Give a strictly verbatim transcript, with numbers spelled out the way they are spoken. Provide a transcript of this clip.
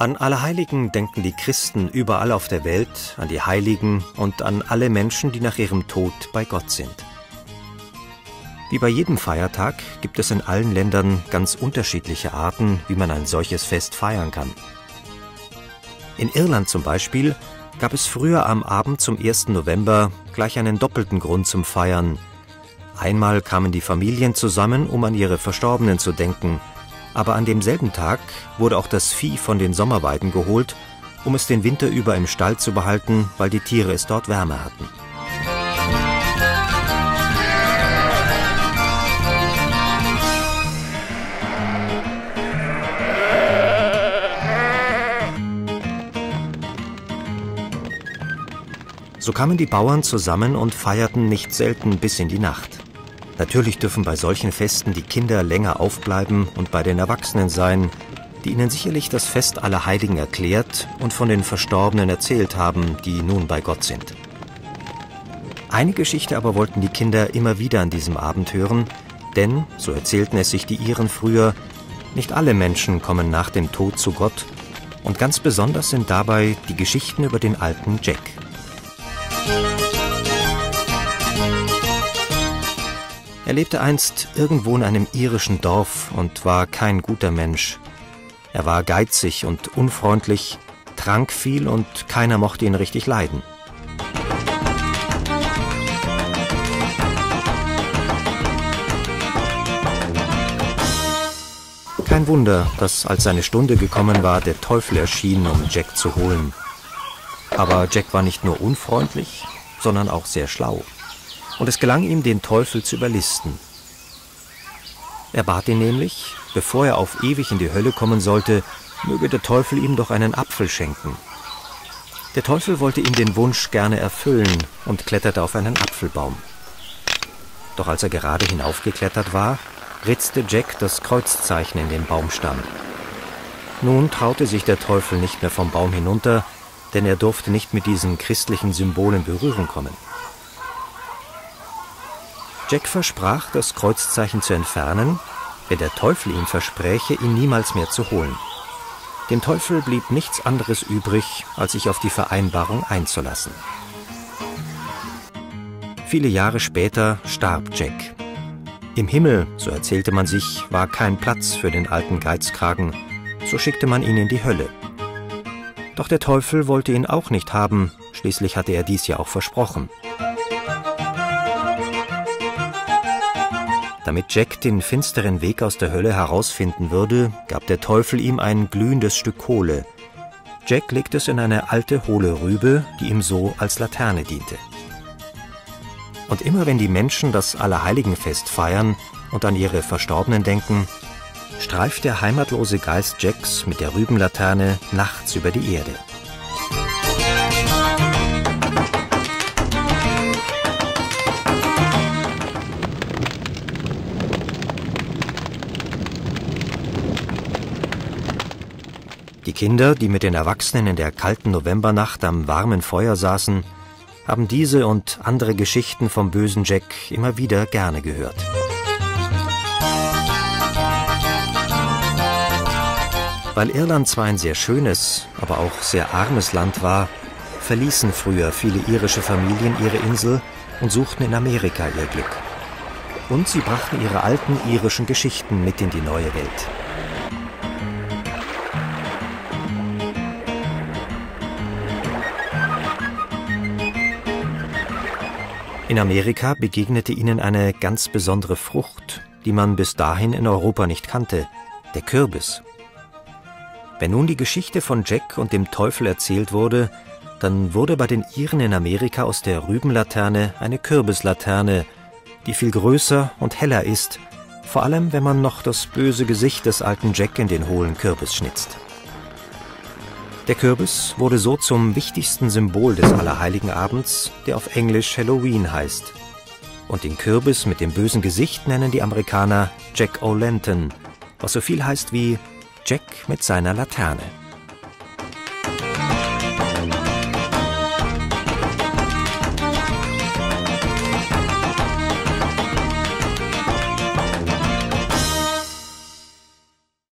An Allerheiligen denken die Christen überall auf der Welt, an die Heiligen und an alle Menschen, die nach ihrem Tod bei Gott sind. Wie bei jedem Feiertag gibt es in allen Ländern ganz unterschiedliche Arten, wie man ein solches Fest feiern kann. In Irland zum Beispiel gab es früher am Abend zum ersten November gleich einen doppelten Grund zum Feiern. Einmal kamen die Familien zusammen, um an ihre Verstorbenen zu denken, aber an demselben Tag wurde auch das Vieh von den Sommerweiden geholt, um es den Winter über im Stall zu behalten, weil die Tiere es dort wärmer hatten. So kamen die Bauern zusammen und feierten nicht selten bis in die Nacht. Natürlich dürfen bei solchen Festen die Kinder länger aufbleiben und bei den Erwachsenen sein, die ihnen sicherlich das Fest Allerheiligen erklärt und von den Verstorbenen erzählt haben, die nun bei Gott sind. Eine Geschichte aber wollten die Kinder immer wieder an diesem Abend hören, denn, so erzählten es sich die Iren früher, nicht alle Menschen kommen nach dem Tod zu Gott und ganz besonders sind dabei die Geschichten über den alten Jack. Er lebte einst irgendwo in einem irischen Dorf und war kein guter Mensch. Er war geizig und unfreundlich, trank viel und keiner mochte ihn richtig leiden. Kein Wunder, dass als seine Stunde gekommen war, der Teufel erschien, um Jack zu holen. Aber Jack war nicht nur unfreundlich, sondern auch sehr schlau. Und es gelang ihm, den Teufel zu überlisten. Er bat ihn nämlich, bevor er auf ewig in die Hölle kommen sollte, möge der Teufel ihm doch einen Apfel schenken. Der Teufel wollte ihm den Wunsch gerne erfüllen und kletterte auf einen Apfelbaum. Doch als er gerade hinaufgeklettert war, ritzte Jack das Kreuzzeichen in den Baumstamm. Nun traute sich der Teufel nicht mehr vom Baum hinunter, denn er durfte nicht mit diesen christlichen Symbolen in Berührung kommen. Jack versprach, das Kreuzzeichen zu entfernen, wenn der Teufel ihm verspräche, ihn niemals mehr zu holen. Dem Teufel blieb nichts anderes übrig, als sich auf die Vereinbarung einzulassen. Viele Jahre später starb Jack. Im Himmel, so erzählte man sich, war kein Platz für den alten Geizkragen, so schickte man ihn in die Hölle. Doch der Teufel wollte ihn auch nicht haben, schließlich hatte er dies ja auch versprochen. Damit Jack den finsteren Weg aus der Hölle herausfinden würde, gab der Teufel ihm ein glühendes Stück Kohle. Jack legte es in eine alte, hohle Rübe, die ihm so als Laterne diente. Und immer wenn die Menschen das Allerheiligenfest feiern und an ihre Verstorbenen denken, streift der heimatlose Geist Jacks mit der Rübenlaterne nachts über die Erde. Die Kinder, die mit den Erwachsenen in der kalten Novembernacht am warmen Feuer saßen, haben diese und andere Geschichten vom bösen Jack immer wieder gerne gehört. Weil Irland zwar ein sehr schönes, aber auch sehr armes Land war, verließen früher viele irische Familien ihre Insel und suchten in Amerika ihr Glück. Und sie brachten ihre alten irischen Geschichten mit in die neue Welt. In Amerika begegnete ihnen eine ganz besondere Frucht, die man bis dahin in Europa nicht kannte, der Kürbis. Wenn nun die Geschichte von Jack und dem Teufel erzählt wurde, dann wurde bei den Iren in Amerika aus der Rübenlaterne eine Kürbislaterne, die viel größer und heller ist, vor allem wenn man noch das böse Gesicht des alten Jack in den hohlen Kürbis schnitzt. Der Kürbis wurde so zum wichtigsten Symbol des Allerheiligenabends, der auf Englisch Halloween heißt. Und den Kürbis mit dem bösen Gesicht nennen die Amerikaner Jack O'Lantern, was so viel heißt wie Jack mit seiner Laterne.